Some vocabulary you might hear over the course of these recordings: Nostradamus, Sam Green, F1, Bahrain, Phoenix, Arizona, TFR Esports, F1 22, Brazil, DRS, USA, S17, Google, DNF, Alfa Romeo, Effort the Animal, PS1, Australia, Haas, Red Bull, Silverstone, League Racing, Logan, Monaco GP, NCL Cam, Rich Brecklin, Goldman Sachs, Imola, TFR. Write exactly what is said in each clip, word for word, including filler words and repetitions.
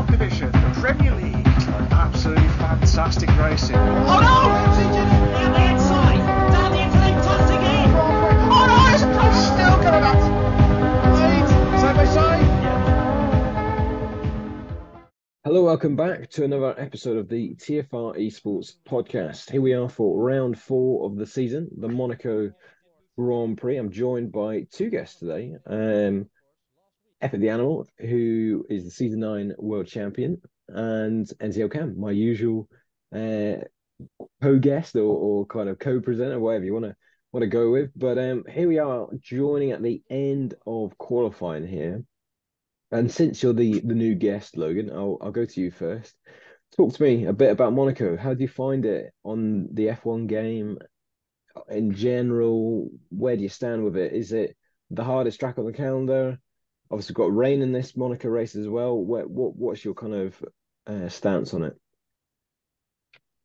Top Division, the Premier League, an absolutely fantastic racing. Oh no! It's injured on the outside, down the internet, tossed again. Oh no, it's still going up. Leads, side by side. Hello, welcome back to another episode of the T F R Esports podcast. Here we are for round four of the season, the Monaco Grand Prix. I'm joined by two guests today. Um, Effort the Animal, who is the Season nine World Champion, and N C L Cam, my usual uh, co-guest or, or kind of co-presenter, whatever you want to want to go with. But um, here we are joining at the end of qualifying here. And since you're the, the new guest, Logan, I'll, I'll go to you first. Talk to me a bit about Monaco. How do you find it on the F one game in general? Where do you stand with it? Is it the hardest track on the calendar? Obviously, we've got rain in this Monaco race as well. What, what what's your kind of uh, stance on it?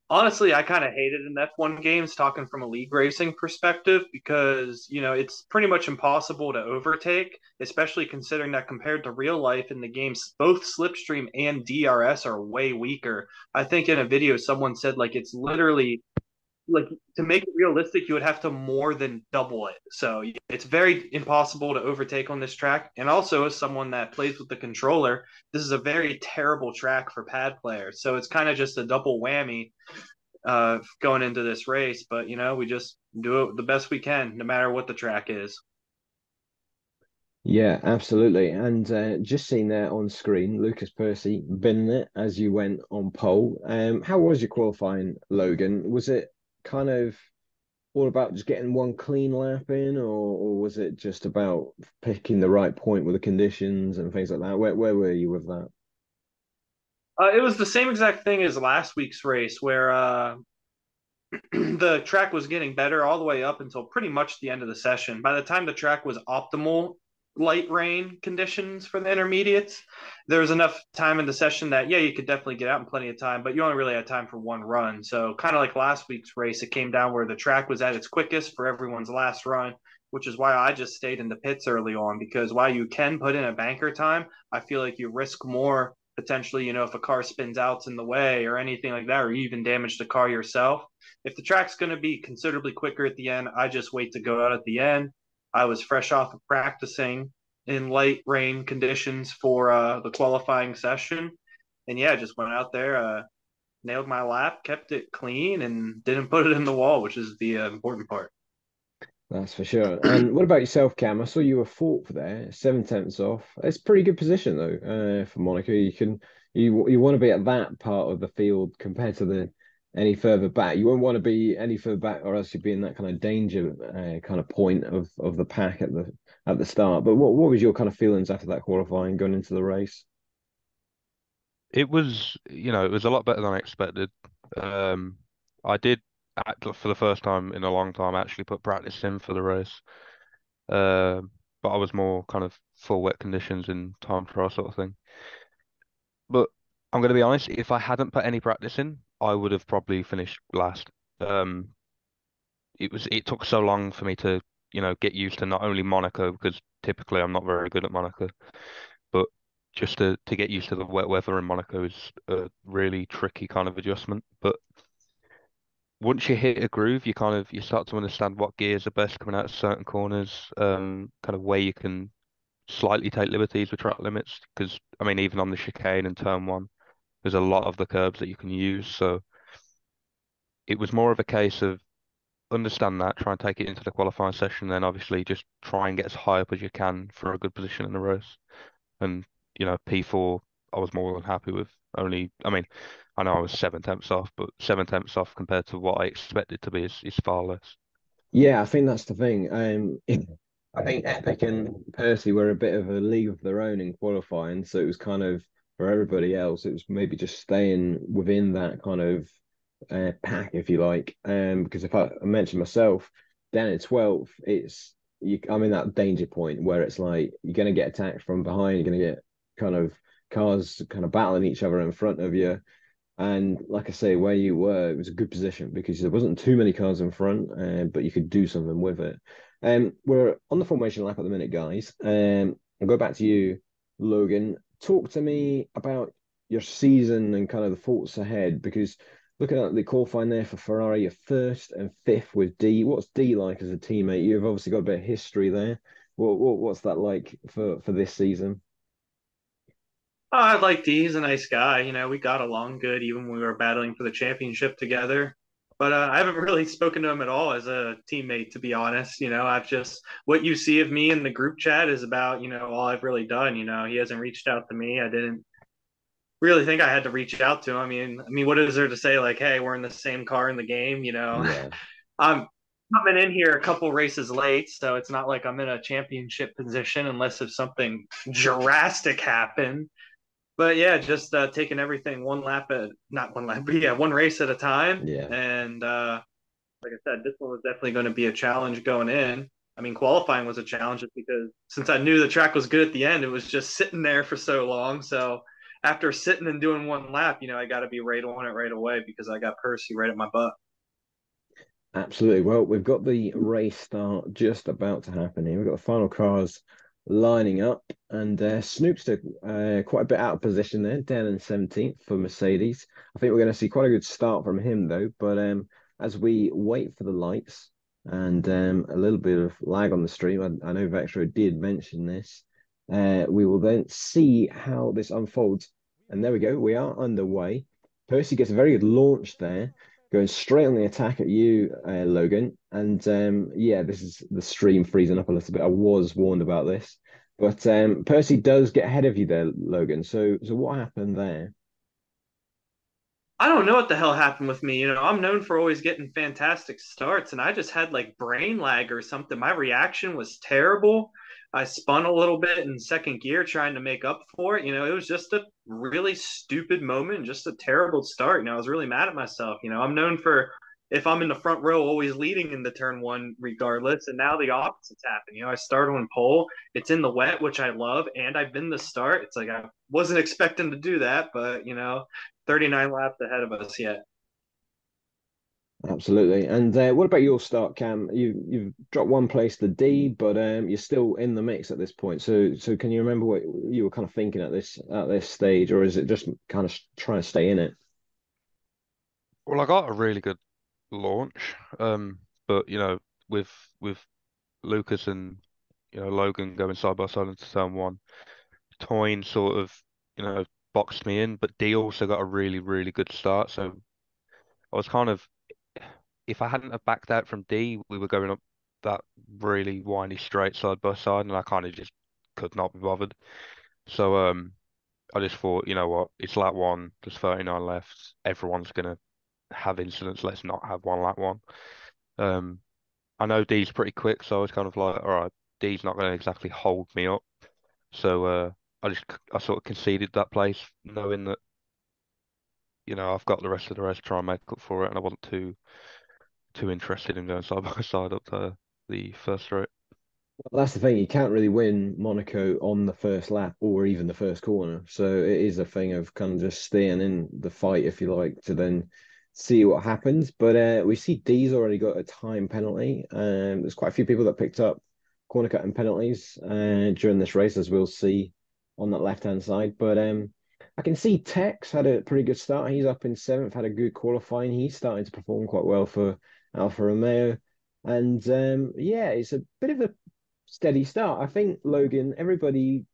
Honestly, I kind of hated in F one games, talking from a league racing perspective, because, you know, it's pretty much impossible to overtake, especially considering that compared to real life in the games, both Slipstream and D R S are way weaker. I think in a video someone said, like, it's literally – like, to make it realistic, you would have to more than double it. So it's very impossible to overtake on this track. And also, as someone that plays with the controller, this is a very terrible track for pad players. So it's kind of just a double whammy uh, going into this race. But, you know, we just do it the best we can, no matter what the track is. Yeah, absolutely. And uh, just seen there on screen, Lucas Percy binning it as you went on pole. Um, how was your qualifying, Logan? Was it kind of all about just getting one clean lap in, or, or was it just about picking the right point with the conditions and things like that? Where where were you with that? Uh, it was the same exact thing as last week's race, where uh, the track was getting better all the way up until pretty much the end of the session. By the time the track was optimal light rain conditions for the intermediates, there was enough time in the session that, yeah, you could definitely get out in plenty of time, but you only really had time for one run. So kind of like last week's race, it came down where the track was at its quickest for everyone's last run, which is why I just stayed in the pits early on, because while you can put in a banker time, I feel like you risk more potentially, you know, if a car spins out in the way or anything like that, or you even damage the car yourself. If the track's going to be considerably quicker at the end, I just wait to go out at the end. I was fresh off of practicing in light rain conditions for uh, the qualifying session. And, yeah, just went out there, uh, nailed my lap, kept it clean, and didn't put it in the wall, which is the uh, important part. That's for sure. And what about yourself, Cam? I saw you were fourth there, seven-tenths off. It's a pretty good position, though, uh, for Monaco. You can you you want to be at that part of the field compared to the any further back. You won't want to be any further back, or else you'd be in that kind of danger uh, kind of point of, of the pack at the at the start. But what, what was your kind of feelings after that qualifying going into the race? It was, you know, it was a lot better than I expected. Um, I did, for the first time in a long time, actually put practice in for the race. Uh, but I was more kind of full wet conditions and time trial sort of thing. But I'm going to be honest, if I hadn't put any practice in, I would have probably finished last. Um, it was it took so long for me to, you know, get used to not only Monaco, because typically I'm not very good at Monaco, but just to, to get used to the wet weather in Monaco is a really tricky kind of adjustment. But once you hit a groove, you kind of you start to understand what gears are best coming out of certain corners, um, kind of where you can slightly take liberties with track limits. Because I mean, even on the chicane and turn one, there's a lot of the curbs that you can use. So it was more of a case of understand that, try and take it into the qualifying session, then obviously just try and get as high up as you can for a good position in the race. And, you know, P four, I was more than happy with. Only, I mean, I know I was seven tenths off, but seven tenths off compared to what I expected to be is, is far less. Yeah, I think that's the thing. Um, I think Epic and Percy were a bit of a league of their own in qualifying, so it was kind of, for everybody else, it was maybe just staying within that kind of uh, pack, if you like. Um, because if I, I mention myself, down in twelfth, it's you, I'm in that danger point where it's like you're going to get attacked from behind, you're going to get kind of cars kind of battling each other in front of you. And like I say, where you were, it was a good position because there wasn't too many cars in front, uh, but you could do something with it. Um, we're on the formation lap at the minute, guys. Um, I'll go back to you, Logan. Talk to me about your season and kind of the thoughts ahead? Because looking at the qualifying there for Ferrari, you're first and fifth with D. What's D like as a teammate? You've obviously got a bit of history there. What, what what's that like for, for this season? Oh, I like D. He's a nice guy. You know, we got along good even when we were battling for the championship together. But uh, I haven't really spoken to him at all as a teammate, to be honest. You know, I've just, what you see of me in the group chat is about, you know, all I've really done. You know, he hasn't reached out to me. I didn't really think I had to reach out to him. I mean, I mean, what is there to say? Like, hey, we're in the same car in the game, you know. Yeah. I'm coming in here a couple races late, so it's not like I'm in a championship position unless if something drastic happened. But yeah, just uh, taking everything one lap at not one lap, but yeah, one race at a time. Yeah. And uh, like I said, this one was definitely going to be a challenge going in. I mean, qualifying was a challenge because since I knew the track was good at the end, it was just sitting there for so long. So after sitting and doing one lap, you know, I got to be right on it right away because I got Percy right at my butt. Absolutely. Well, we've got the race start just about to happen here. We've got the final cars lining up, and uh, Snoop's uh, quite a bit out of position there, down in seventeenth for Mercedes. I think we're going to see quite a good start from him though, but um, as we wait for the lights and um, a little bit of lag on the stream, I, I know Vectro did mention this, uh, we will then see how this unfolds. And there we go, we are underway. Percy gets a very good launch there, going straight on the attack at you, uh, Logan. And um, yeah, this is the stream freezing up a little bit. I was warned about this. But um, Percy does get ahead of you there, Logan. So so what happened there? I don't know what the hell happened with me. You know, I'm known for always getting fantastic starts, and I just had like brain lag or something. My reaction was terrible. I spun a little bit in second gear trying to make up for it. You know, it was just a really stupid moment, just a terrible start. You know, I was really mad at myself. You know, I'm known for, if I'm in the front row, always leading into turn one regardless. And now the opposite's happened. You know, I start on pole. It's in the wet, which I love. And I've been the start. It's like I wasn't expecting to do that. But, you know, thirty-nine laps ahead of us yet. Absolutely. And uh, what about your start, Cam? You, you've dropped one place to D, but um, you're still in the mix at this point. So so can you remember what you were kind of thinking at this at this stage? Or is it just kind of trying to stay in it? Well, I got a really good launch, um but you know, with with Lucas and you know Logan going side by side into turn one, Toyn sort of you know boxed me in, but D also got a really really good start, so I was kind of, if I hadn't have backed out from D, we were going up that really windy straight side by side, and I kind of just could not be bothered. So um I just thought, you know what, it's lap one, there's thirty-nine left, everyone's gonna have incidents, let's not have one like one. um I know D's pretty quick, so I was kind of like, all right, D's not going to exactly hold me up, so uh I just I sort of conceded that place, knowing that you know I've got the rest of the race to try and make up for it, and I wasn't too too interested in going side by side up to the first row. Well, that's the thing, you can't really win Monaco on the first lap or even the first corner, so it is a thing of kind of just staying in the fight, if you like, to then see what happens. But uh, we see D's already got a time penalty. Um, there's quite a few people that picked up corner cut and penalties uh, during this race, as we'll see on that left-hand side. But um, I can see Tex had a pretty good start. He's up in seventh, had a good qualifying. He's starting to perform quite well for Alfa Romeo. And um, yeah, it's a bit of a steady start. I think, Logan, everybody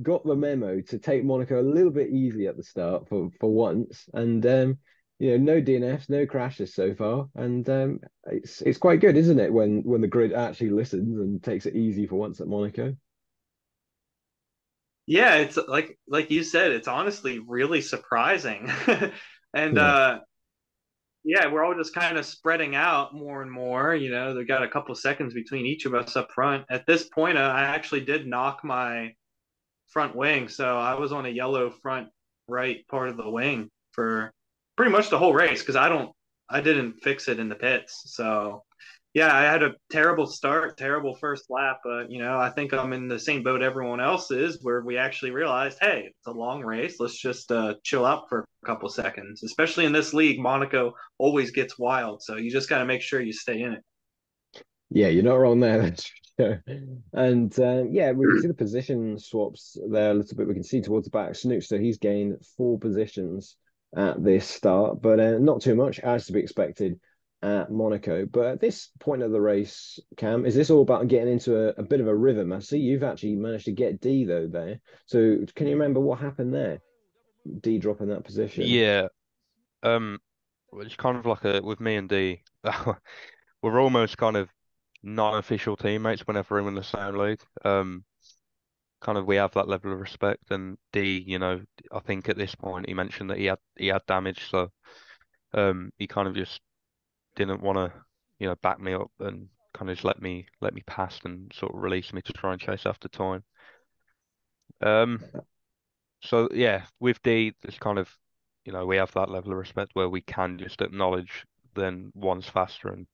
got the memo to take Monaco a little bit easy at the start for, for once. And um you know, no D N Fs, no crashes so far, and um, it's it's quite good, isn't it? When when the grid actually listens and takes it easy for once at Monaco. Yeah, it's like like you said, it's honestly really surprising, and yeah. Uh, yeah, we're all just kind of spreading out more and more. You know, they've got a couple seconds between each of us up front. At this point, uh, I actually did knock my front wing, so I was on a yellow front right part of the wing for pretty much the whole race, because I don't, I didn't fix it in the pits. So, yeah, I had a terrible start, terrible first lap. But, you know, I think I'm in the same boat everyone else is, where we actually realized, hey, it's a long race. Let's just uh, chill out for a couple seconds, especially in this league. Monaco always gets wild. So you just got to make sure you stay in it. Yeah, you're not wrong there. That's for sure. And uh, yeah, we can see the position swaps there a little bit. We can see towards the back, Snookster, so he's gained four positions at this start, but uh, not too much, as to be expected at Monaco. But at this point of the race, Cam, is this all about getting into a, a bit of a rhythm? I see you've actually managed to get D though there. So can you remember what happened there? D dropping that position. Yeah, um, it's kind of like a with me and D, we're almost kind of non-official teammates whenever we're in the same league. Um, kind of we have that level of respect. And D, you know, I think at this point he mentioned that he had he had damage, so um, he kind of just didn't want to, you know, back me up and kind of just let me let me pass and sort of release me to try and chase after time. Um, so yeah, with D, it's kind of, you know, we have that level of respect where we can just acknowledge then one's faster and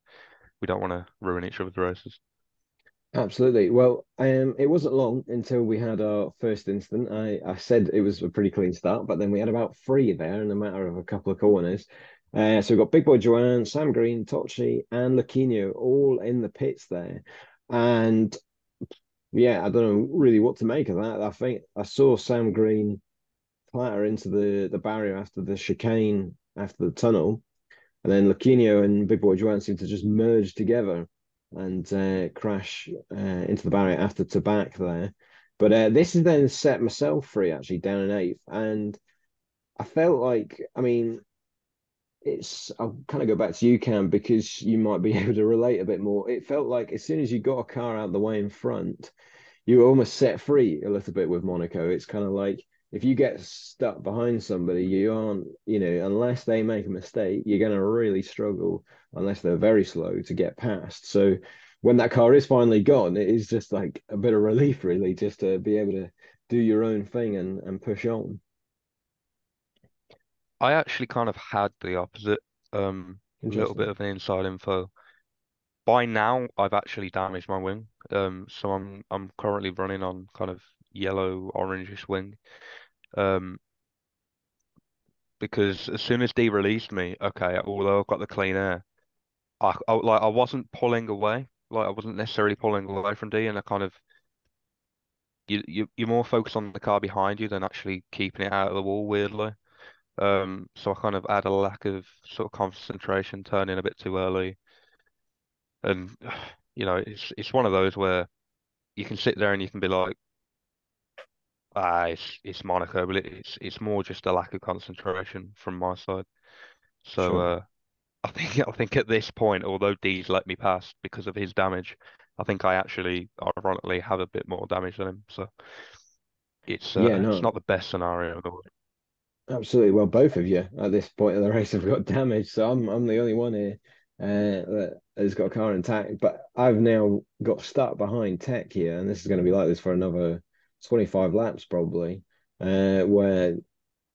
we don't want to ruin each other's races. Absolutely. Well, um, it wasn't long until we had our first incident. I, I said it was a pretty clean start, but then we had about three there in a matter of a couple of corners. Uh, so we've got Big Boy Joanne, Sam Green, Tocci, and Luquinho all in the pits there. And yeah, I don't know really what to make of that. I think I saw Sam Green clatter into the, the barrier after the chicane, after the tunnel. And then Luquinho and Big Boy Joanne seemed to just merge together and uh, crash uh, into the barrier after Tabak there. But uh, this has then set myself free, actually, down in eighth. And I felt like, I mean... It's, I'll kind of go back to you, Cam, because you might be able to relate a bit more. It felt like as soon as you got a car out of the way in front, you were almost set free a little bit with Monaco. It's kind of like if you get stuck behind somebody, you aren't, you know, unless they make a mistake, you're going to really struggle unless they're very slow to get past. So when that car is finally gone, it is just like a bit of relief, really, just to be able to do your own thing and, and push on. I actually kind of had the opposite, um, a little bit of an inside info. By now, I've actually damaged my wing, um, so I'm I'm currently running on kind of yellow orangish wing, um, because as soon as D released me, okay, although I've got the clean air, I, I like I wasn't pulling away, like I wasn't necessarily pulling away from D, and I kind of you you you're more focused on the car behind you than actually keeping it out of the wall, weirdly. Um, so I kind of had a lack of sort of concentration, turning a bit too early, and you know it's it's one of those where you can sit there and you can be like, ah, it's it's Monaco, but it's it's more just a lack of concentration from my side. So sure. uh, I think I think at this point, although D's let me pass because of his damage, I think I actually ironically have a bit more damage than him. So it's uh, yeah, no. it's not the best scenario in the world. Absolutely. Well, both of you at this point of the race have got damage, so I'm I'm the only one here uh, that has got a car intact. But I've now got stuck behind Tech here, and this is going to be like this for another twenty-five laps probably, uh, where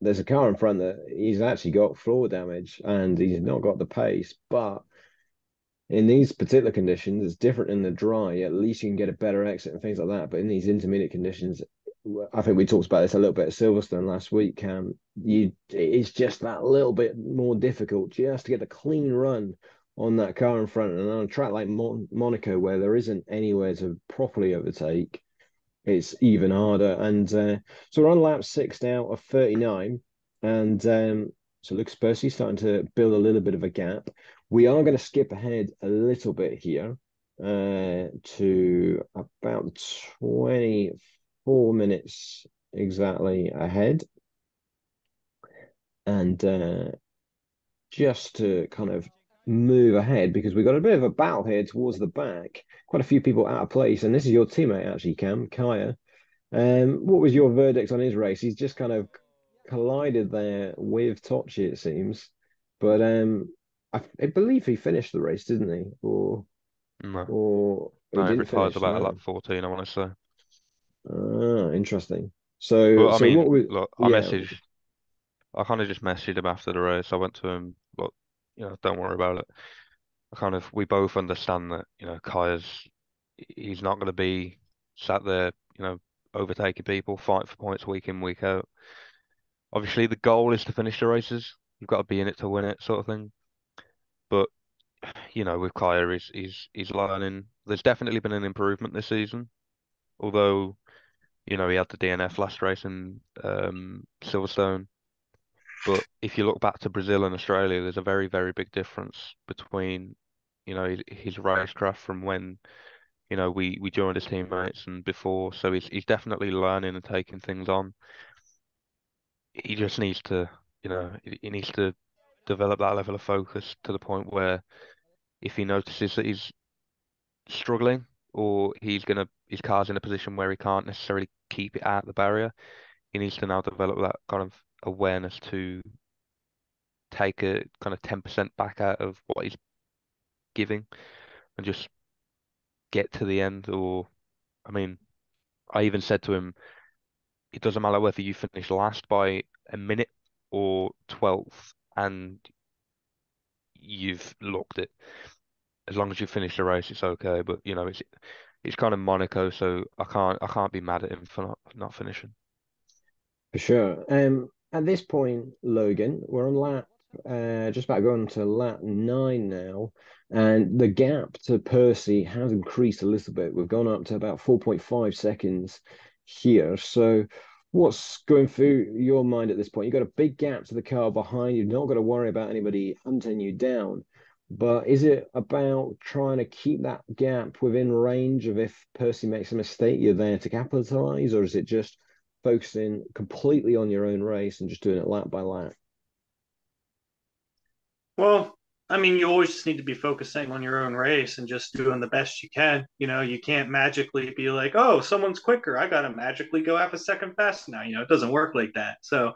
there's a car in front that he's actually got floor damage and he's not got the pace. But in these particular conditions, it's different in the dry. At least you can get a better exit and things like that. But in these intermediate conditions, I think we talked about this a little bit at Silverstone last week, Cam. You, it's just that little bit more difficult just to get a clean run on that car in front. And on a track like Mon- Monaco, where there isn't anywhere to properly overtake, it's even harder. And uh, so we're on lap six now of thirty-nine. And um, so Lucas Percy starting to build a little bit of a gap. We are going to skip ahead a little bit here uh, to about twenty-five. Four minutes exactly ahead. And uh, just to kind of move ahead, because we've got a bit of a battle here towards the back. Quite a few people out of place. And this is your teammate, actually, Cam, Kaya. Um, what was your verdict on his race? He's just kind of collided there with Tocci, it seems. But um, I, I believe he finished the race, didn't he? Or, no. Or no, he retired about that. Like fourteen, I want to say. Ah, interesting. So, well, I so mean, what we, look, I yeah. messaged, I kind of just messaged him after the race. I went to him, look, you know, don't worry about it. I kind of, we both understand that, you know, Kaya's, he's not going to be sat there, you know, overtaking people, fighting for points week in, week out. Obviously, the goal is to finish the races. You've got to be in it to win it, sort of thing. But you know, with Kaya is is is learning. There's definitely been an improvement this season, although, you know, he had the D N F last race in um, Silverstone. But if you look back to Brazil and Australia, there's a very, very big difference between, you know, his, his racecraft from when, you know, we, we joined as teammates and before. So he's he's definitely learning and taking things on. He just needs to, you know, he needs to develop that level of focus to the point where if he notices that he's struggling or he's gonna his car's in a position where he can't necessarily keep it out the barrier, he needs to now develop that kind of awareness to take a kind of ten percent back out of what he's giving and just get to the end. Or, I mean, I even said to him, it doesn't matter whether you finish last by a minute or twelfth and you've locked it. As long as you finish the race, it's okay. But, you know, it's it's kind of Monaco, so I can't I can't be mad at him for not, not finishing. For sure. Um, at this point, Logan, we're on lap, uh, just about going to lap nine now, and the gap to Percy has increased a little bit. We've gone up to about four point five seconds here. So what's going through your mind at this point? You've got a big gap to the car behind you. You've not got to worry about anybody hunting you down. But is it about trying to keep that gap within range of if Percy makes a mistake, you're there to capitalise, or is it just focusing completely on your own race and just doing it lap by lap? Well, I mean, you always just need to be focusing on your own race and just doing the best you can. You know, you can't magically be like, oh, someone's quicker, I got to magically go half a second fast now. You know, it doesn't work like that. So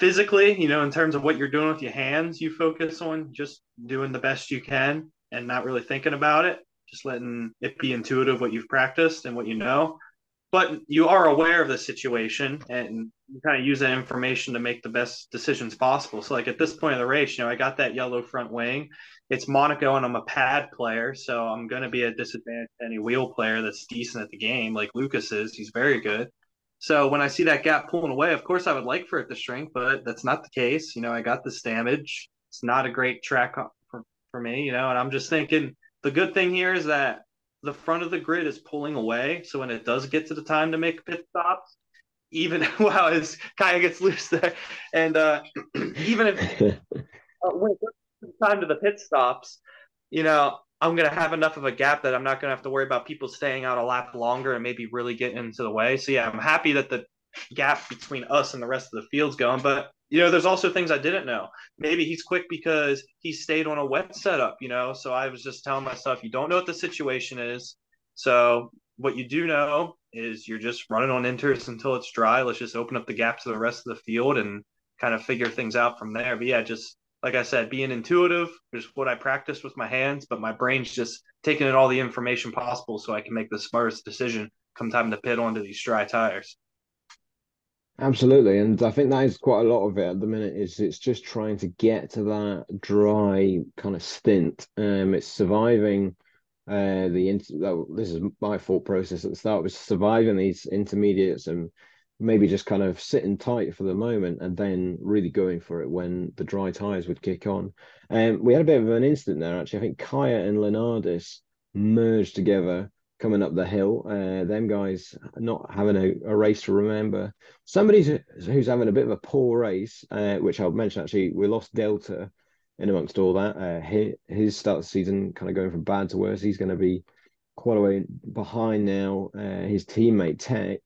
physically, you know, in terms of what you're doing with your hands, you focus on just doing the best you can and not really thinking about it, just letting it be intuitive what you've practiced and what you know. But you are aware of the situation and you kind of use that information to make the best decisions possible. So, like, at this point of the race, you know, I got that yellow front wing. It's Monaco and I'm a pad player, so I'm going to be at a disadvantage to any wheel player that's decent at the game, like Lucas is. He's very good. So when I see that gap pulling away, of course I would like for it to shrink, but that's not the case. You know, I got this damage. It's not a great track for, for me, you know, and I'm just thinking the good thing here is that the front of the grid is pulling away. So when it does get to the time to make pit stops, even wow, his Kaya gets loose there. And uh, even if uh, when it gets to the time to the pit stops, you know, I'm going to have enough of a gap that I'm not going to have to worry about people staying out a lap longer and maybe really getting into the way. So yeah, I'm happy that the gap between us and the rest of the field's going, but you know, there's also things I didn't know. Maybe he's quick because he stayed on a wet setup, you know? So I was just telling myself, you don't know what the situation is. So what you do know is you're just running on inters until it's dry. Let's just open up the gap to the rest of the field and kind of figure things out from there. But yeah, just like I said, being intuitive is what I practice with my hands, but my brain's just taking in all the information possible so I can make the smartest decision come time to pit onto these dry tires. Absolutely, and I think that is quite a lot of it at the minute. Is it's just trying to get to that dry kind of stint. Um, it's surviving uh, the inter- this is my thought process at the start, was surviving these intermediates and maybe just kind of sitting tight for the moment and then really going for it when the dry tires would kick on. Um, we had a bit of an incident there actually. I think Kaya and Leonardis merged together coming up the hill, uh, them guys not having a, a race to remember. Somebody who's, who's having a bit of a poor race, uh, which I'll mention actually, we lost Delta in amongst all that. Uh, his, his start of the season kind of going from bad to worse. He's going to be quite a way behind now, uh, his teammate Tech.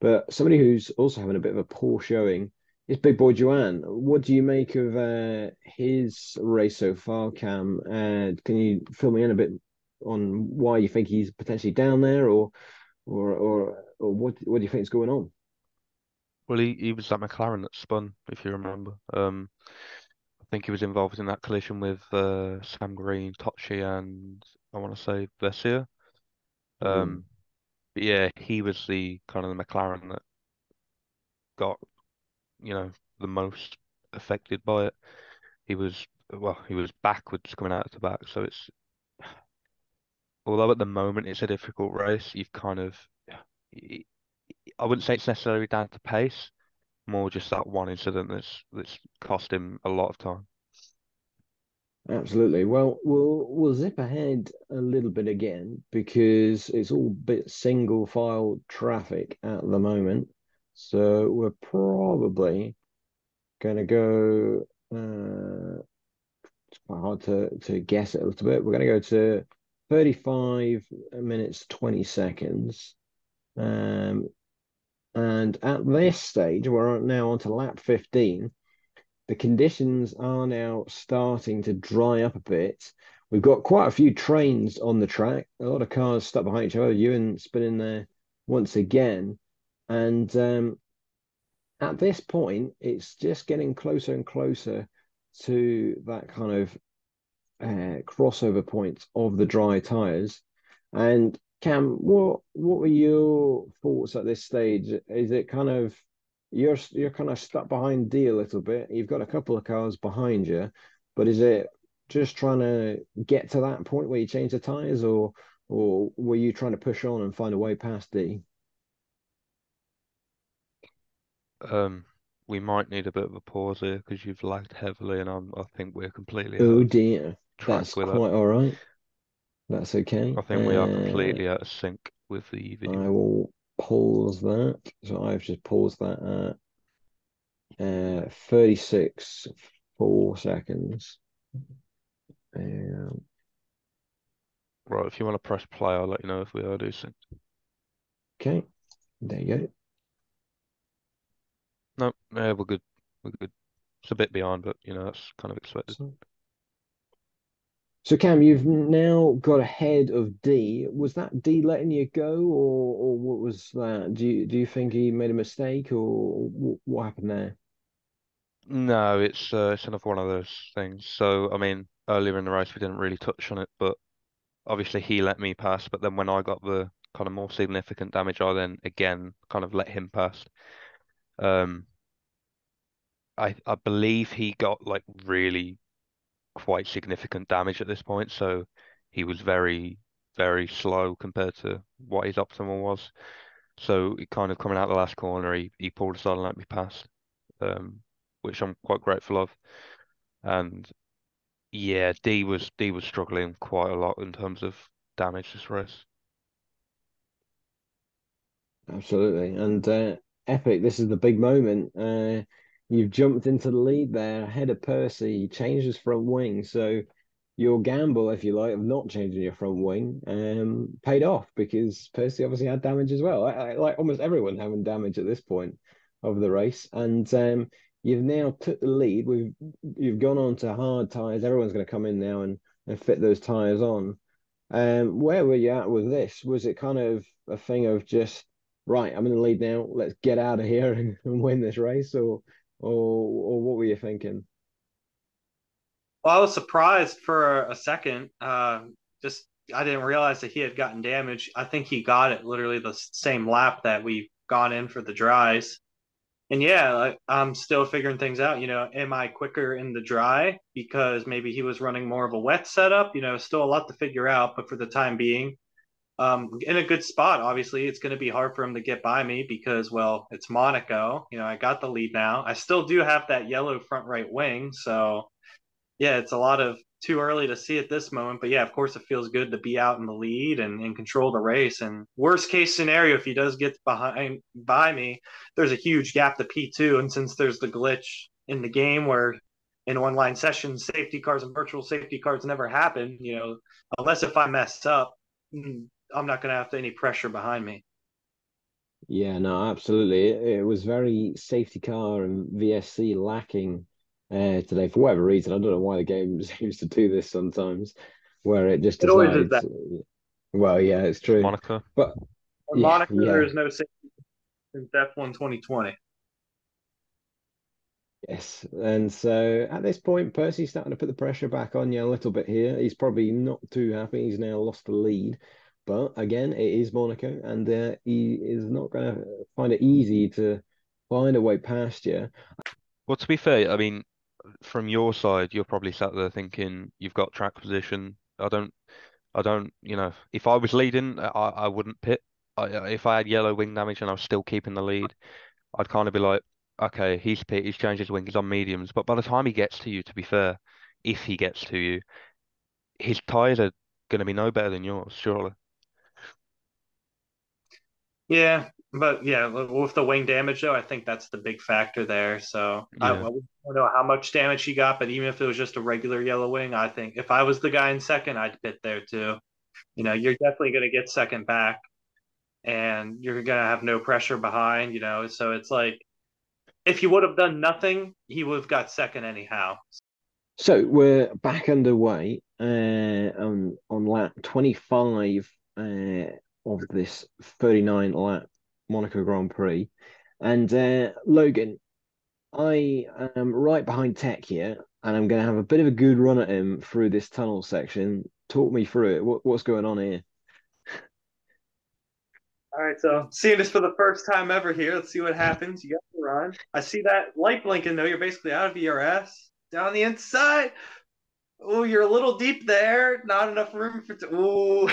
But somebody who's also having a bit of a poor showing is Big Boy Joanne. What do you make of uh, his race so far, Cam? Uh, can you fill me in a bit on why you think he's potentially down there, or or or, or what what do you think is going on? Well, he, he was that McLaren that spun, if you remember. Um, I think he was involved in that collision with uh, Sam Green, Tocci, and I want to say Vessia. Um, mm. Yeah, he was the kind of the McLaren that got, you know, the most affected by it. He was, well, he was backwards coming out of the back, so it's, although at the moment it's a difficult race, you've kind of, I wouldn't say it's necessarily down to pace, more just that one incident that's that's cost him a lot of time. Absolutely. Well, we'll we'll zip ahead a little bit again because it's all bit single file traffic at the moment. So we're probably going to go. Uh, it's quite hard to to guess it a little bit. We're going to go to thirty-five minutes twenty seconds, um, and at this stage, we're now on to lap fifteen. The conditions are now starting to dry up a bit. We've got quite a few trains on the track, a lot of cars stuck behind each other. Ewan spinning there once again. And um, at this point, it's just getting closer and closer to that kind of uh, crossover point of the dry tyres. And Cam, what what were your thoughts at this stage? Is it kind of... You're you're kind of stuck behind D a little bit. You've got a couple of cars behind you, but is it just trying to get to that point where you change the tyres, or or were you trying to push on and find a way past D? Um, we might need a bit of a pause here because you've lagged heavily, and I'm, I think we're completely oh dear, that's quite all right. That's okay. I think uh, we are completely out of sync with the video. I will. Pause that. So I've just paused that at uh, thirty-six, four seconds. Um, right, if you want to press play, I'll let you know if we are doing sync. Okay, there you go. No, yeah, we're good. We're good. It's a bit behind, but you know, that's kind of expected. So, So, Cam, you've now got ahead of D. Was that D letting you go, or or what was that? Do you do you think he made a mistake, or what happened there? No, it's uh, it's another one of those things. So, I mean, earlier in the race we didn't really touch on it, but obviously he let me pass. But then when I got the kind of more significant damage, I then again kind of let him pass. Um, I I believe he got like really. quite significant damage at this point, so he was very, very slow compared to what his optimal was. So he kind of coming out the last corner, he, he pulled aside and let me pass, um, which I'm quite grateful of. And yeah, D was D was struggling quite a lot in terms of damage this race. Absolutely, and uh, Epic, this is the big moment. Uh... You've jumped into the lead there ahead of Percy. He changed his front wing. So your gamble, if you like, of not changing your front wing um, paid off because Percy obviously had damage as well. I, I, like almost everyone having damage at this point of the race. And um, you've now took the lead. We've, you've gone on to hard tyres. Everyone's going to come in now and, and fit those tyres on. Um, where were you at with this? Was it kind of a thing of just, right, I'm in the lead now. Let's get out of here and, and win this race? Or... Or, or what were you thinking? Well, I was surprised for a second. Uh, just I didn't realize that he had gotten damage. I think he got it literally the same lap that we got in for the dries. And yeah, I, I'm still figuring things out. You know, am I quicker in the dry because maybe he was running more of a wet setup? You know, still a lot to figure out. But for the time being, um, in a good spot. Obviously, it's going to be hard for him to get by me because, well, it's Monaco. You know, I got the lead now. I still do have that yellow front right wing. So, yeah, it's a lot of too early to see at this moment. But, yeah, of course, it feels good to be out in the lead and, and control the race. And worst case scenario, if he does get behind by me, there's a huge gap to P two. And since there's the glitch in the game where in one-line sessions, safety cars and virtual safety cars never happen, you know, unless if I mess up, I'm not going to have any pressure behind me. Yeah, no, absolutely. It, it was very safety car and V S C lacking uh, today for whatever reason. I don't know why the game seems to do this sometimes, where it just it always does that. Well, yeah, it's true. Monaco, but yeah, Monaco, yeah. There is no safety in F one twenty twenty. Yes, and so at this point, Percy's starting to put the pressure back on you a little bit here. He's probably not too happy. He's now lost the lead. But again, it is Monaco, and uh, he is not going to find it easy to find a way past you. Well, to be fair, I mean, from your side, you're probably sat there thinking you've got track position. I don't, I don't, you know, if I was leading, I, I wouldn't pit. I, if I had yellow wing damage and I was still keeping the lead, I'd kind of be like, okay, he's pit, he's changed his wing, he's on mediums. But by the time he gets to you, to be fair, if he gets to you, his tyres are going to be no better than yours, surely. Yeah, but yeah, with the wing damage, though, I think that's the big factor there. So yeah. I, I don't know how much damage he got, but even if it was just a regular yellow wing, I think if I was the guy in second, I'd pit there too. You know, you're definitely going to get second back, and you're going to have no pressure behind, you know. So it's like, if you would have done nothing, he would have got second anyhow. So we're back underway uh, on, on lap twenty-five uh, of this thirty-nine lap Monaco Grand Prix. And uh, Logan, I am right behind Tech here, and I'm going to have a bit of a good run at him through this tunnel section. Talk me through it. What, what's going on here? All right, so seeing this for the first time ever here, let's see what happens. You got the run. I see that light blinking, though. You're basically out of D R S. Down the inside. Oh, you're a little deep there. Not enough room for... T- Ooh.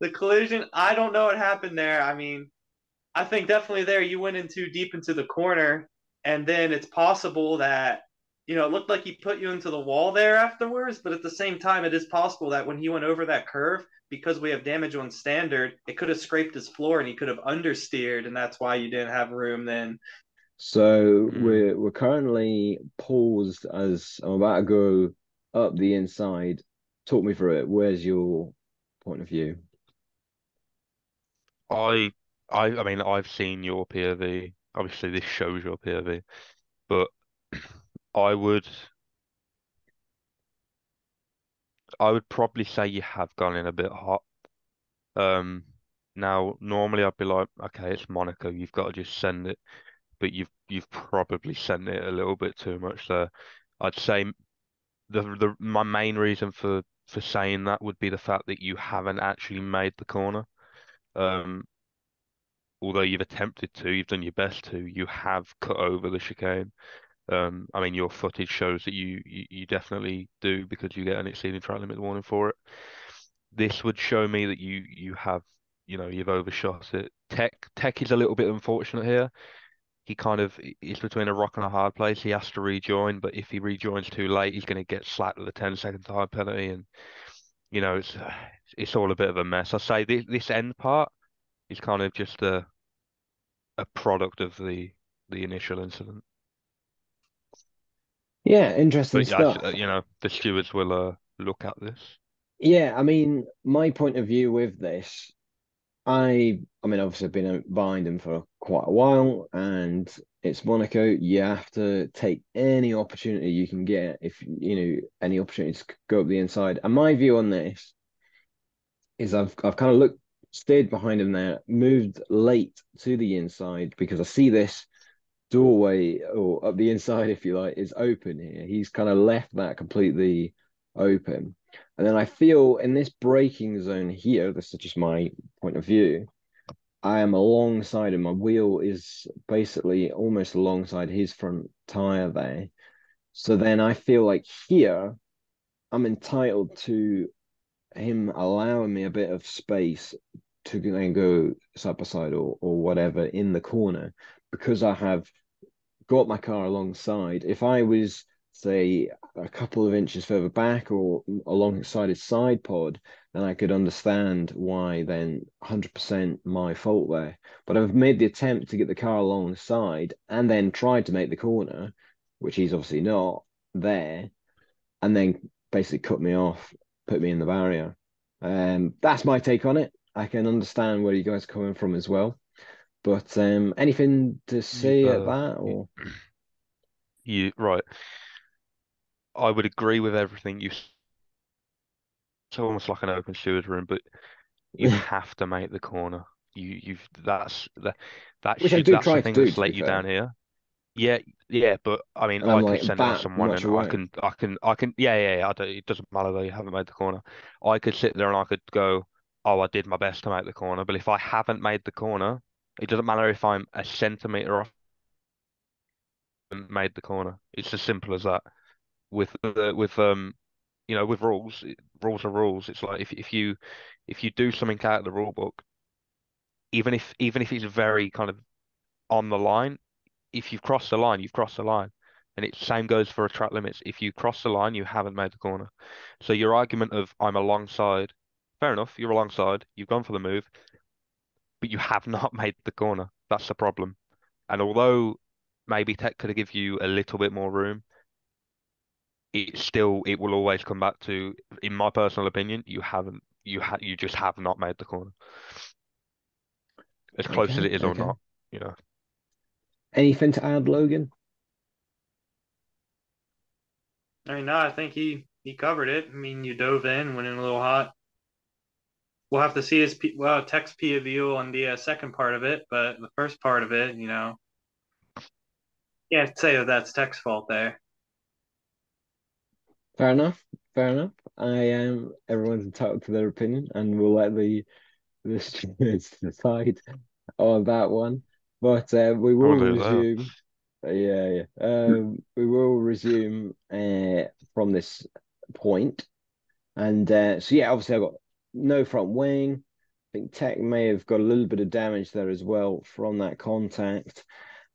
The collision. I don't know what happened there. I mean, I think definitely there you went in too deep into the corner, and then it's possible that, you know, it looked like he put you into the wall there afterwards, but at the same time, it is possible that when he went over that curve, because we have damage on standard, it could have scraped his floor and he could have understeered, and that's why you didn't have room then. So mm. we're, we're currently paused as I'm about to go up the inside. Talk me through it. Where's your point of view? I I, I mean, I've seen your P O V. Obviously, this shows your P O V, but I would... I would probably say you have gone in a bit hot. Um, now, normally I'd be like, okay, it's Monaco. You've got to just send it, but you've you've probably sent it a little bit too much there. I'd say the the my main reason for, for saying that would be the fact that you haven't actually made the corner. Um, although you've attempted to, you've done your best to, you have cut over the chicane. Um, I mean, your footage shows that you, you, you definitely do, because you get an exceeding track limit warning for it. This would show me that you you have, you know, you've overshot it. Tech Tech is a little bit unfortunate here. He kind of is between a rock and a hard place. He has to rejoin, but if he rejoins too late, he's going to get slapped with a ten second time penalty. And, you know, it's it's all a bit of a mess. I say this, this end part is kind of just a, a product of the, the initial incident. Yeah, interesting but, stuff. Uh, you know, the stewards will uh, look at this. Yeah, I mean, my point of view with this, I, I mean, obviously I've been behind him for quite a while, and it's Monaco. You have to take any opportunity you can get, if, you know, any opportunity to go up the inside. And my view on this is I've I've kind of looked, stayed behind him there, moved late to the inside, because I see this doorway, or up the inside if you like, is open here. He's kind of left that completely open, and then I feel in this braking zone here, this is just my point of view, I am alongside him. My wheel is basically almost alongside his front tire there, so then I feel like here I'm entitled to him allowing me a bit of space to then go side by side or, or whatever in the corner, because I have got my car alongside. If I was, say, a couple of inches further back or alongside his side pod, then I could understand why then one hundred percent my fault there. But I've made the attempt to get the car alongside and then tried to make the corner, which he's obviously not there, and then basically cut me off, put me in the barrier. Um, that's my take on it. I can understand where you guys are coming from as well. But um, anything to say uh, at that, or you right? I would agree with everything you. It's almost like an open steward room, but you have to make the corner. You, you've that's that. That Which should, I do that's try the thing to do, that's let you fair. down here. Yeah, yeah, but I mean, I can like, send that, someone, and I can, I can, I can. Yeah, yeah, yeah. I don't, it doesn't matter though. You haven't made the corner. I could sit there and I could go, "Oh, I did my best to make the corner," but if I haven't made the corner, it doesn't matter if I'm a centimetre off and made the corner. It's as simple as that. With uh, with um, you know, with rules, rules are rules. It's like if if you if you do something out of the rule book, even if even if it's very kind of on the line, if you've crossed the line, you've crossed the line, And it same goes for a track limits. If you cross the line, you haven't made the corner. So your argument of I'm alongside, fair enough, you're alongside, you've gone for the move, but you have not made the corner. That's the problem. And although maybe tech could have given you a little bit more room, it still, it will always come back to, in my personal opinion, you haven't, you ha you just have not made the corner. As close okay, as it is okay. or not, you know. Anything to add, Logan? I mean, no, I think he, he covered it. I mean, you dove in, went in a little hot. We'll have to see his P well, Tech's P O V on the uh, second part of it, but the first part of it, you know, can't say that that's Tech's fault there. Fair enough. Fair enough. I am. Um, everyone's entitled to their opinion, and we'll let the the stewards decide on that one. But uh, we will resume. That. Yeah, yeah. Um, we will resume uh, from this point, and uh, so yeah, obviously I got no front wing. I think Tech may have got a little bit of damage there as well from that contact,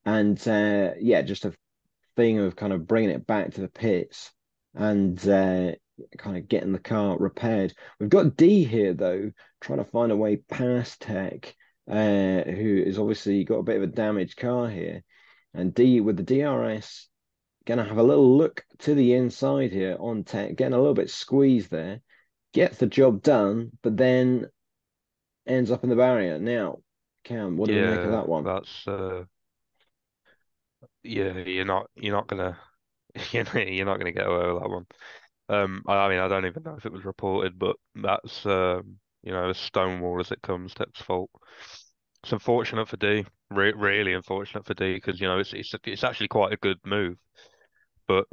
and uh, yeah, just a thing of kind of bringing it back to the pits and uh, kind of getting the car repaired. We've got D here, though, trying to find a way past Tech, uh, who has obviously got a bit of a damaged car here. And D, with the D R S, going to have a little look to the inside here on Tech, getting a little bit squeezed there, gets the job done, but then ends up in the barrier. Now, Cam, what do yeah, you make of that one? That's, uh, yeah, you're not, you're not going to... You're not going to get away with that one. Um, I mean, I don't even know if it was reported, but that's, um, you know, as stonewall as it comes, Tech's fault. It's unfortunate for D, re really unfortunate for D, because, you know, it's, it's it's actually quite a good move. But,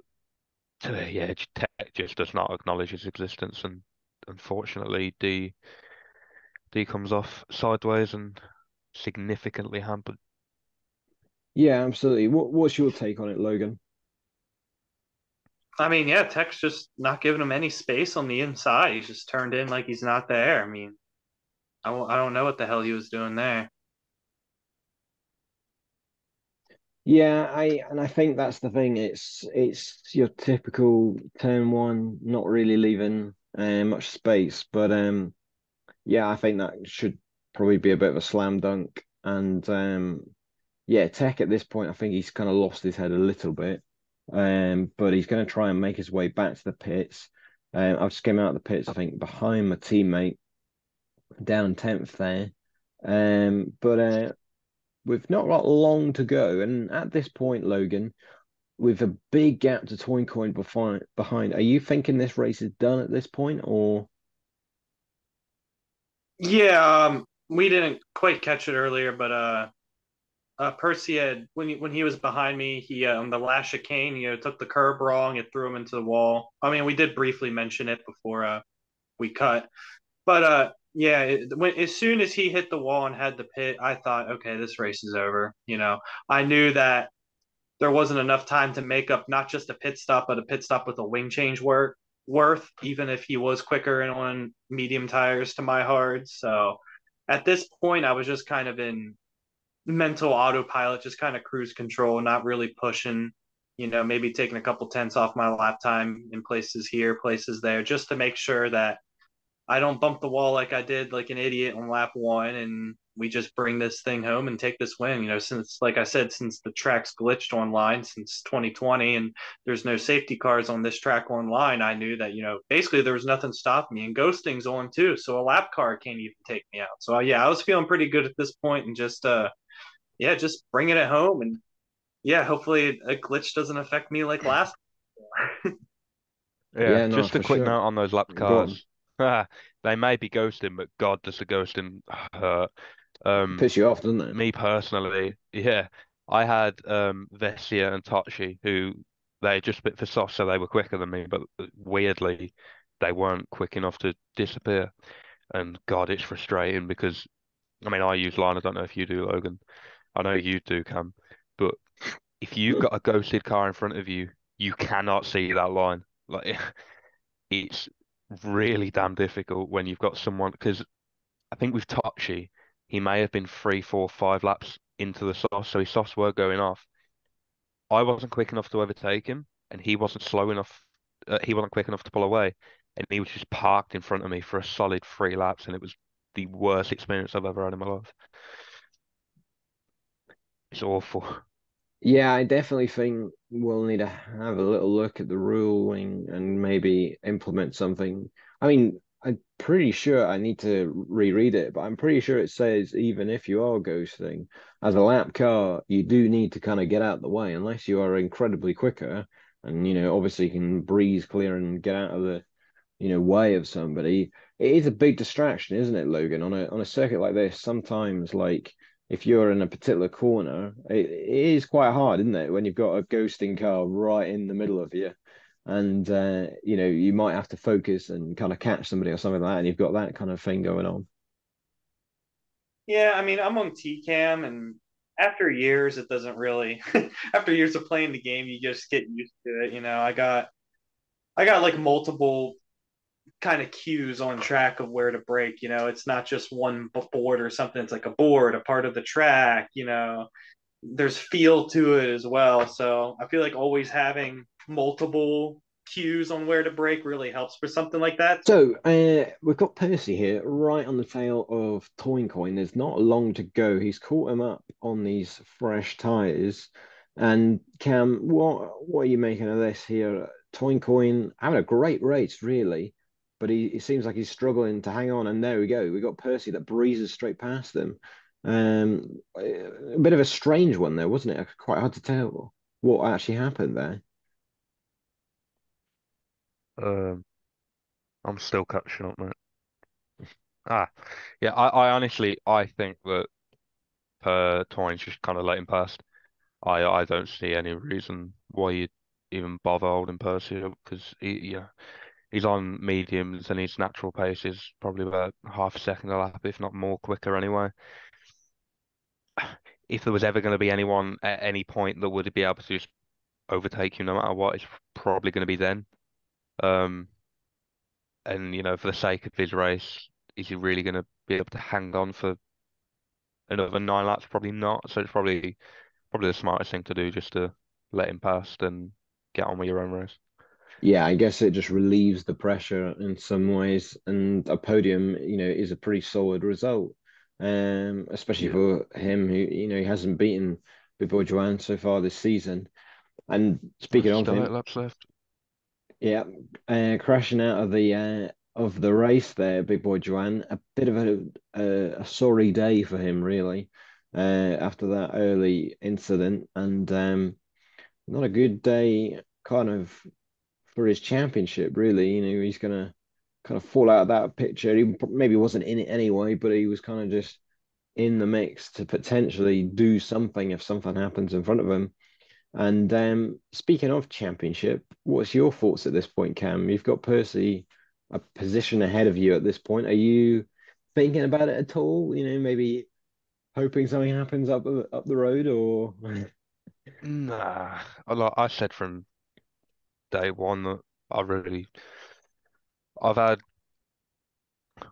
uh, yeah, Tech just does not acknowledge its existence, and unfortunately D, D comes off sideways and significantly hampered. Yeah, absolutely. What, what's your take on it, Logan? I mean, yeah, Tech's just not giving him any space on the inside. He's just turned in like he's not there. I mean, I, w I don't know what the hell he was doing there. Yeah, I and I think that's the thing. It's it's your typical turn one, not really leaving uh, much space. But um, yeah, I think that should probably be a bit of a slam dunk. And um, yeah, Tech at this point, I think he's kind of lost his head a little bit. Um, but he's going to try and make his way back to the pits. Um, I've just came out of the pits, I think, behind my teammate, down tenth there. Um, but uh, we've not got long to go. And at this point, Logan, with a big gap to Toyncoin behind, behind, are you thinking this race is done at this point? Or yeah, um, we didn't quite catch it earlier, but uh. Uh, Percy had, when he, when he was behind me, he on um, the last chicane, you know, took the curb wrong. It threw him into the wall. I mean, we did briefly mention it before uh, we cut. But, uh, yeah, it, when, as soon as he hit the wall and had the pit, I thought, okay, this race is over. You know, I knew that there wasn't enough time to make up not just a pit stop, but a pit stop with a wing change work, worth, even if he was quicker and on medium tires to my hard. So at this point, I was just kind of in mental autopilot, just kind of cruise control, not really pushing, you know, maybe taking a couple tenths off my lap time in places here, places there, just to make sure that I don't bump the wall like I did like an idiot on lap one, and we just bring this thing home and take this win. You know, since, like I said, since the track's glitched online since twenty twenty and there's no safety cars on this track online, I knew that, you know, basically there was nothing stopping me, and ghosting's on too, so a lap car can't even take me out. So yeah, I was feeling pretty good at this point, and just uh yeah, just bringing it home, and yeah, hopefully a glitch doesn't affect me like last. yeah, yeah no, just a quick sure. note on those lap cars. Ah, they may be ghosting, but God, does the ghosting hurt? Um, Piss you off, doesn't it? Me personally, yeah. I had um, Vessia and Tachi, who they just a bit for soft, so they were quicker than me, but weirdly, they weren't quick enough to disappear. And God, it's frustrating because, I mean, I use line. I don't know if you do, Logan. I know you do, Cam, but if you've got a ghosted car in front of you, you cannot see that line. Like, it's really damn difficult when you've got someone, because I think with Tachi, he may have been three, four, five laps into the sauce, so his sauce were going off. I wasn't quick enough to overtake him, and he wasn't slow enough. Uh, he wasn't quick enough to pull away, and he was just parked in front of me for a solid three laps, and it was the worst experience I've ever had in my life. It's awful. Yeah, I definitely think we'll need to have a little look at the ruling and maybe implement something. I mean, I'm pretty sure I need to reread it, but I'm pretty sure it says even if you are ghosting, as a lap car, you do need to kind of get out of the way unless you are incredibly quicker and, you know, obviously you can breeze clear and get out of the, you know, way of somebody. It is a big distraction, isn't it, Logan? On a on a circuit like this, sometimes, like, if you're in a particular corner, it, it is quite hard, isn't it, when you've got a ghosting car right in the middle of you, and uh, you know, you might have to focus and kind of catch somebody or something like that, and you've got that kind of thing going on. Yeah, I mean, I'm on T Cam, and after years, it doesn't really. After years of playing the game, you just get used to it. You know, I got, I got like multiple kind of cues on track of where to break. You know, it's not just one board or something. It's like a board, a part of the track, you know, there's feel to it as well. So I feel like always having multiple cues on where to break really helps for something like that. So uh, we've got Percy here right on the tail of Toyncoin. There's not long to go. He's caught him up on these fresh tires. And Cam, what, what are you making of this here? Toyncoin having a great race, really. But he, it seems like he's struggling to hang on. And there we go. We've got Percy that breezes straight past them. Um, a bit of a strange one there, wasn't it? Quite hard to tell what actually happened there. Um, I'm still cut short, mate. Ah, yeah, I, I honestly, I think that uh, Toyn's just kind of let him past. I, I don't see any reason why you'd even bother holding Percy up because, yeah, he's on mediums, and his natural pace is probably about half a second a lap, if not more, quicker anyway. If there was ever going to be anyone at any point that would be able to just overtake you no matter what, it's probably going to be then. Um, and, you know, for the sake of his race, is he really going to be able to hang on for another nine laps? Probably not. So it's probably, probably the smartest thing to do, just to let him past and get on with your own race. Yeah, I guess it just relieves the pressure in some ways, and a podium, you know, is a pretty solid result, um, especially yeah. for him, who, you know, he hasn't beaten Big Boy Joanne so far this season. And speaking of him, laps left. yeah, uh, crashing out of the uh, of the race there, Big Boy Joanne, a bit of a a, a sorry day for him, really, uh, after that early incident, and um, not a good day, kind of. For his championship, really. You know, he's going to kind of fall out of that picture. He maybe wasn't in it anyway, but he was kind of just in the mix to potentially do something if something happens in front of him. And um, speaking of championship, what's your thoughts at this point, Cam? You've got Percy a position ahead of you at this point. Are you thinking about it at all? You know, maybe hoping something happens up, up the road or... Nah. Like I said from... day one that I really I've had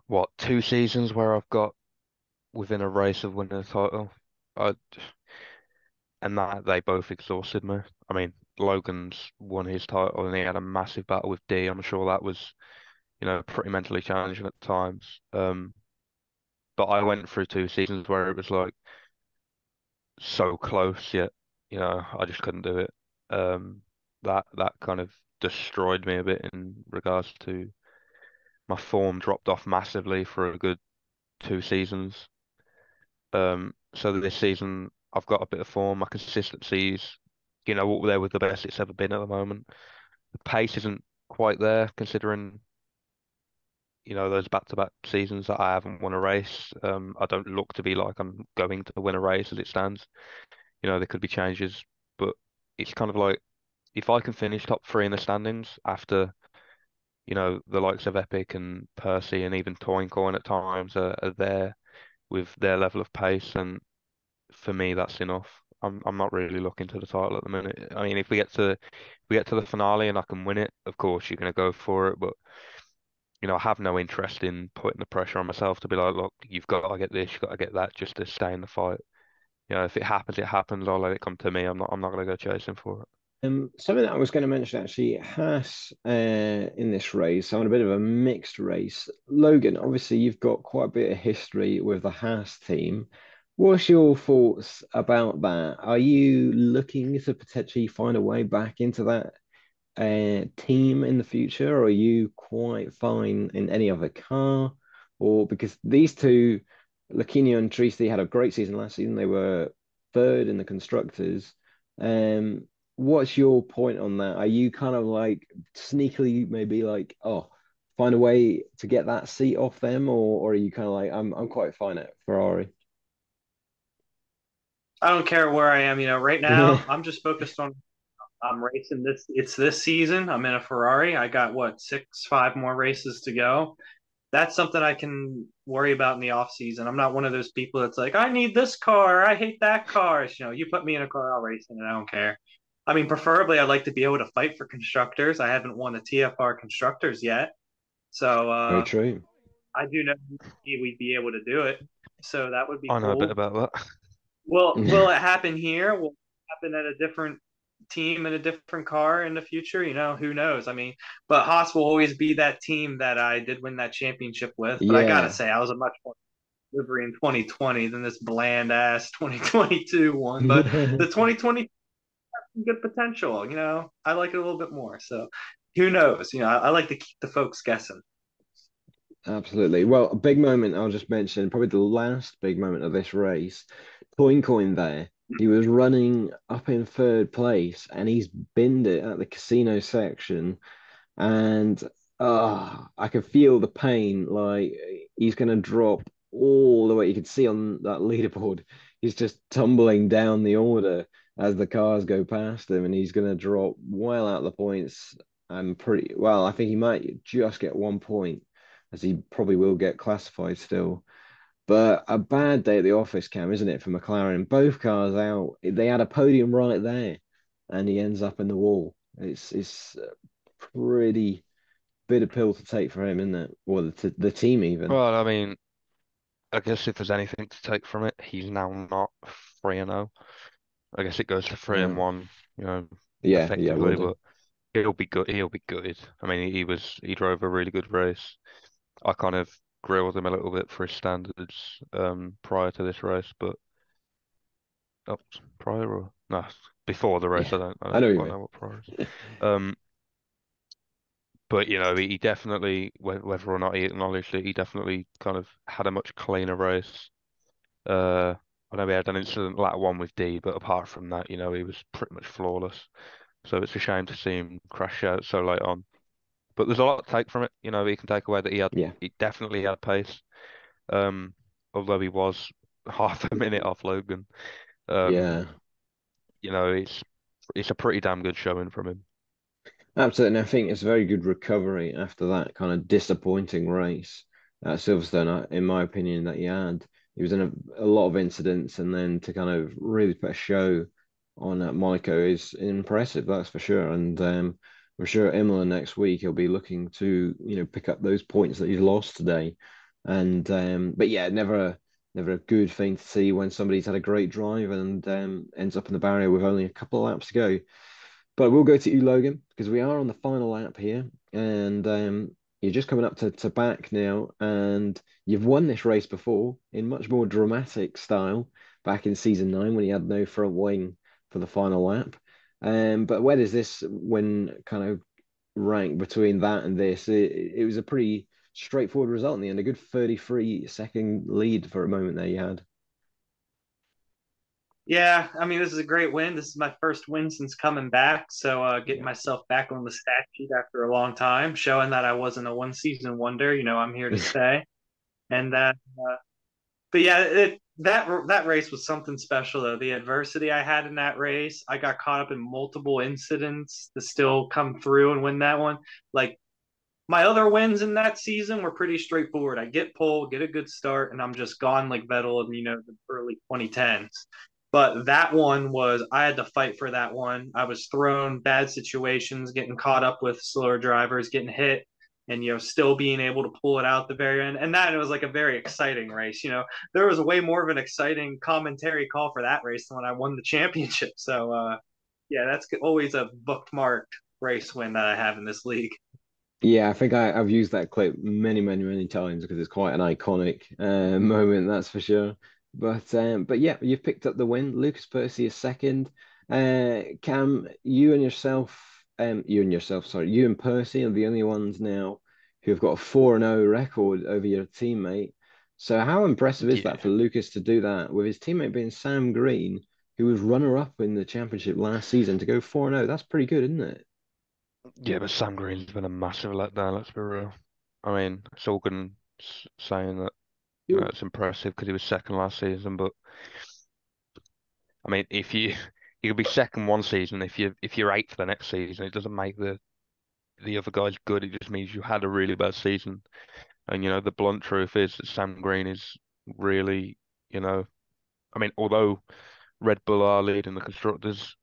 what two seasons where I've got within a race of winning the title, I, and that they both exhausted me. I mean, Logan's won his title and he had a massive battle with D. I'm sure that was, you know, pretty mentally challenging at times, um, but I went through two seasons where it was like so close yet, you know, I just couldn't do it. um That that kind of destroyed me a bit in regards to my form dropped off massively for a good two seasons. Um, so this season I've got a bit of form. My consistency's, you know, up there with the best it's ever been at the moment. The pace isn't quite there considering, you know, those back-to-back seasons that I haven't won a race. Um, I don't look to be like I'm going to win a race as it stands. You know, there could be changes, but it's kind of like, if I can finish top three in the standings after, you know, the likes of Epic and Percy and even Toyncoin at times are, are there with their level of pace, and for me that's enough. I'm I'm not really looking to the title at the minute. I mean, if we get to if we get to the finale and I can win it, of course you're gonna go for it. But you know, I have no interest in putting the pressure on myself to be like, look, you've got to get this, you've got to get that, just to stay in the fight. you know, if it happens, it happens. I'll let it come to me. I'm not. I'm not going to go chasing for it. Um, something that I was going to mention actually, Haas uh, in this race, on a bit of a mixed race. Logan, obviously you've got quite a bit of history with the Haas team. What's your thoughts about that? Are you looking to potentially find a way back into that uh, team in the future, or are you quite fine in any other car? Or because these two, Luquinho and Trisi, had a great season last season. They were third in the constructors. Um, What's your point on that? Are you kind of like sneakily maybe like, oh, find a way to get that seat off them, or, or are you kind of like, I'm I'm quite fine at Ferrari? I don't care where I am, you know. Right now, I'm just focused on I'm racing this. It's this season. I'm in a Ferrari. I got what six, five more races to go. That's something I can worry about in the off season. I'm not one of those people that's like, I need this car, I hate that car. You know, you put me in a car, I'll race in it. I don't care. I mean, preferably, I'd like to be able to fight for constructors. I haven't won the T F R constructors yet, so uh, no true. I do know we'd be able to do it. So that would be. I cool. know a bit about that. Well, will it happen here? Will it happen at a different team and a different car in the future? You know, who knows? I mean, but Haas will always be that team that I did win that championship with. But yeah. I gotta say, I was a much more delivery in twenty twenty than this bland ass twenty twenty-two one. But the twenty twenty. Good potential, you know. I like it a little bit more. So, who knows? You know, I, I like to keep the folks guessing. Absolutely. Well, a big moment I'll just mention, probably the last big moment of this race. Coin Coin there. He was running up in third place, and he's binned it at the casino section, and ah, uh, I can feel the pain. Like he's going to drop all the way. You can see on that leaderboard, he's just tumbling down the order as the cars go past him, and he's going to drop well out of the points. I'm pretty well. I think he might just get one point, as he probably will get classified still. But a bad day at the office, Cam, isn't it, for McLaren? Both cars out. They had a podium right there, and he ends up in the wall. It's it's a pretty bitter pill to take for him, isn't it? Or the the team even. Well, I mean, I guess if there's anything to take from it, he's now not three and zero. I guess it goes to three and one, you know. Yeah, effectively, yeah, but he'll be good. He'll be gutted. I mean, he was he drove a really good race. I kind of grilled him a little bit for his standards um, prior to this race, but oh, prior or no, before the race, yeah, I don't. I don't, I don't quite know what prior is. um, but you know, he definitely, whether or not he acknowledged it, he definitely kind of had a much cleaner race. Uh. I know he had an incident like one with D, but apart from that, you know, he was pretty much flawless. So it's a shame to see him crash out so late on. But there's a lot to take from it. You know, he can take away that he had, yeah. he definitely had pace, um, although he was half a minute off Logan. Um, yeah. You know, it's it's a pretty damn good showing from him. Absolutely. And I think it's a very good recovery after that kind of disappointing race at Silverstone, in my opinion, that he had. He was in a, a lot of incidents, and then to kind of really put a show on at Monaco is impressive, that's for sure. And um, I'm sure at Imola next week he'll be looking to, you know, pick up those points that he's lost today. And um, but yeah, never a, never a good thing to see when somebody's had a great drive and um, ends up in the barrier with only a couple of laps to go. But we'll go to you, Logan, because we are on the final lap here, and um, you're just coming up to, to back now, and you've won this race before in much more dramatic style back in season nine when he had no front wing for the final lap. Um, but where does this win kind of rank between that and this? It, it was a pretty straightforward result in the end, a good thirty-three second lead for a moment there you had. Yeah, I mean, this is a great win. This is my first win since coming back. So uh, getting myself back on the stat sheet after a long time, showing that I wasn't a one-season wonder. You know, I'm here to stay. And that, uh, but yeah, it, that that race was something special, though. The adversity I had in that race, I got caught up in multiple incidents to still come through and win that one. Like, my other wins in that season were pretty straightforward. I get pulled, get a good start, and I'm just gone like Vettel in, you know, the early twenty tens. But that one was, I had to fight for that one. I was thrown bad situations, getting caught up with slower drivers, getting hit. and, you know, still being able to pull it out at the very end. And that, it was like a very exciting race. You know, there was way more of an exciting commentary call for that race than when I won the championship. So, uh, yeah, that's always a bookmarked race win that I have in this league. Yeah, I think I, I've used that clip many, many, many times because it's quite an iconic uh, moment, that's for sure. But, um, but yeah, you've picked up the win. Lucas Percy is second. Uh, Cam, you and yourself, um, you and yourself, sorry, you and Percy are the only ones now who have got a four and oh record over your teammate. So how impressive is yeah. that for Lucas to do that with his teammate being Sam Green, who was runner-up in the championship last season, to go four and oh? That's pretty good, isn't it? Yeah, but Sam Green's been a massive letdown, let's be real. I mean, it's all good and saying that you know, it's impressive because he was second last season, but I mean, if you you could be second one season, if you if you're eighth for the next season, it doesn't make the the other guys good. It just means you had a really bad season. And you know, the blunt truth is that Sam Green is really, you know, I mean, although Red Bull are leading the constructors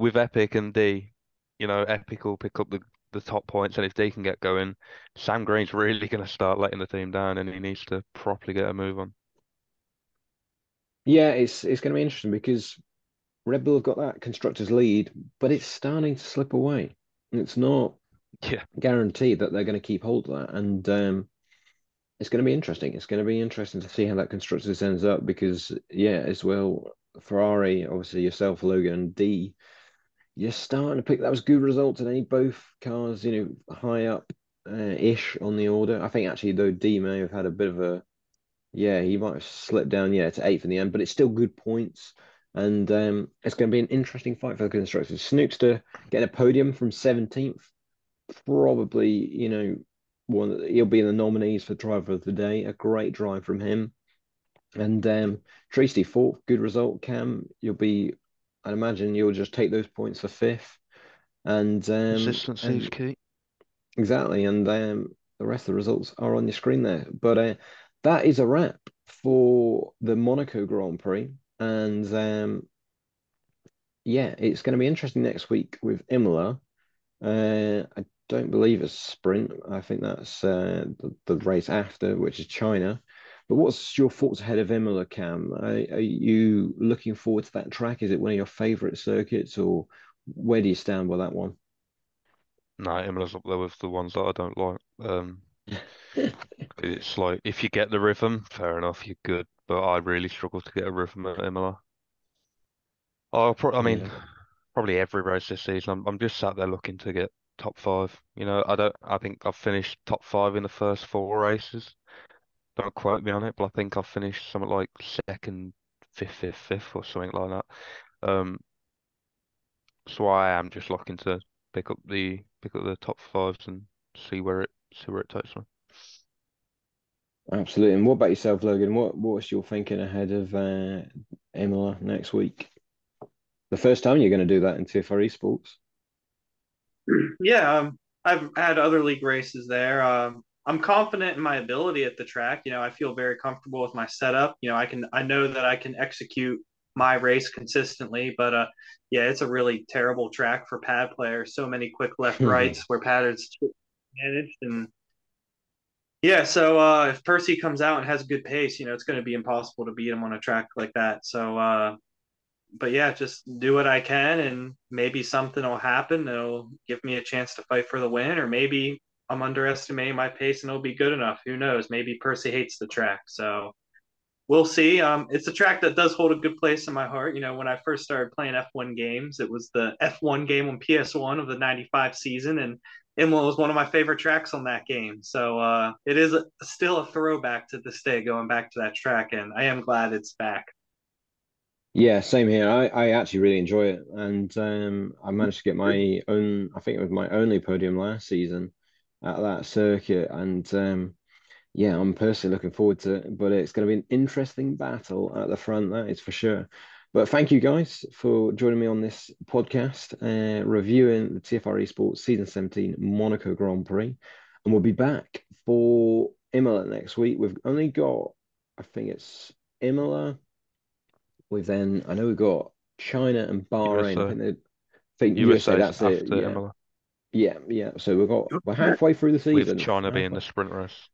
with Epic and D, you know, Epic will pick up the, the top points, and if D can get going, Sam Green's really going to start letting the team down, and he needs to properly get a move on. Yeah, it's it's going to be interesting because Red Bull have got that constructors lead, but it's starting to slip away. It's not yeah. guaranteed that they're going to keep hold of that, and um, it's going to be interesting. It's going to be interesting to see how that constructors ends up because, yeah, as well, Ferrari, obviously yourself, Logan, and D, you're starting to pick. That was a good result today. Both cars, you know, high up uh, ish on the order. I think actually though D may have had a bit of a, yeah, he might have slipped down, yeah, to eighth in the end, but it's still good points, and um, it's going to be an interesting fight for the constructors. Snookster getting a podium from seventeenth, probably, you know, one he'll be in the nominees for driver of the day. A great drive from him, and um, Tracy fourth, good result. Cam, you'll be. I'd imagine you'll just take those points for fifth. And um, consistency is key. Exactly. And um, the rest of the results are on your screen there. But uh, that is a wrap for the Monaco Grand Prix. And um, yeah, it's going to be interesting next week with Imola. Uh, I don't believe it's sprint. I think that's uh, the, the race after, which is China. But what's your thoughts ahead of Imola, Cam? Are, are you looking forward to that track? Is it one of your favourite circuits, or where do you stand by that one? No, Imola's up there with the ones that I don't like. Um, it's like, if you get the rhythm, fair enough, you're good. But I really struggle to get a rhythm at Imola. I'll pro- I mean, yeah. probably every race this season, I'm, I'm just sat there looking to get top five. You know, I don't. I think I've finished top five in the first four races. Don't quote me on it, but I think I finished something like second, fifth, fifth, fifth, or something like that. Um, so I am just looking to pick up the pick up the top fives and see where it see where it takes me. Absolutely. And what about yourself, Logan? What what's your thinking ahead of uh, Imola next week? The first time you're going to do that in T F R Esports. Yeah, um, I've had other league races there. Um... I'm confident in my ability at the track. You know, I feel very comfortable with my setup. You know, I can, I know that I can execute my race consistently, but uh, yeah, it's a really terrible track for pad players. So many quick left rights where patterns managed, and yeah. So uh, if Percy comes out and has good pace, you know, it's going to be impossible to beat him on a track like that. So, uh, but yeah, just do what I can, and maybe something will happen that'll give me a chance to fight for the win, or maybe I'm underestimating my pace and it'll be good enough. Who knows? Maybe Percy hates the track. So we'll see. Um, it's a track that does hold a good place in my heart. You know, when I first started playing F one games, it was the F one game on P S one of the ninety-five season. And Imola was one of my favorite tracks on that game. So uh, it is a, still a throwback to this day, going back to that track. And I am glad it's back. Yeah, same here. I, I actually really enjoy it. And um, I managed to get my own, I think it was my only podium last season at that circuit, and um, yeah, I'm personally looking forward to it, but it's going to be an interesting battle at the front, that is for sure. But thank you guys for joining me on this podcast, uh, reviewing the T F R Esports Season seventeen Monaco Grand Prix, and we'll be back for Imola next week. We've only got, I think it's Imola, we've then, I know we've got China and Bahrain, U S A. I think, they, I think U S A, that's it, yeah. Imola. Yeah, yeah. So we've got we're halfway through the season. With China halfway. being the sprint race.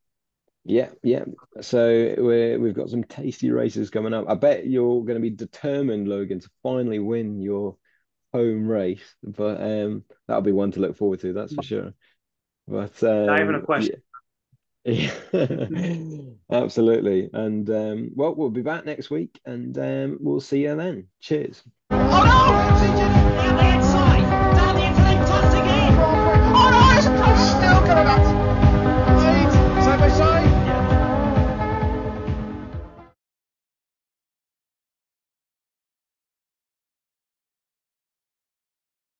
Yeah, yeah. So we're, we've got some tasty races coming up. I bet you're going to be determined, Logan, to finally win your home race. But um, that'll be one to look forward to, that's for sure. But um, not even a question. Yeah, yeah. Absolutely. And um, well, we'll be back next week, and um, we'll see you then. Cheers.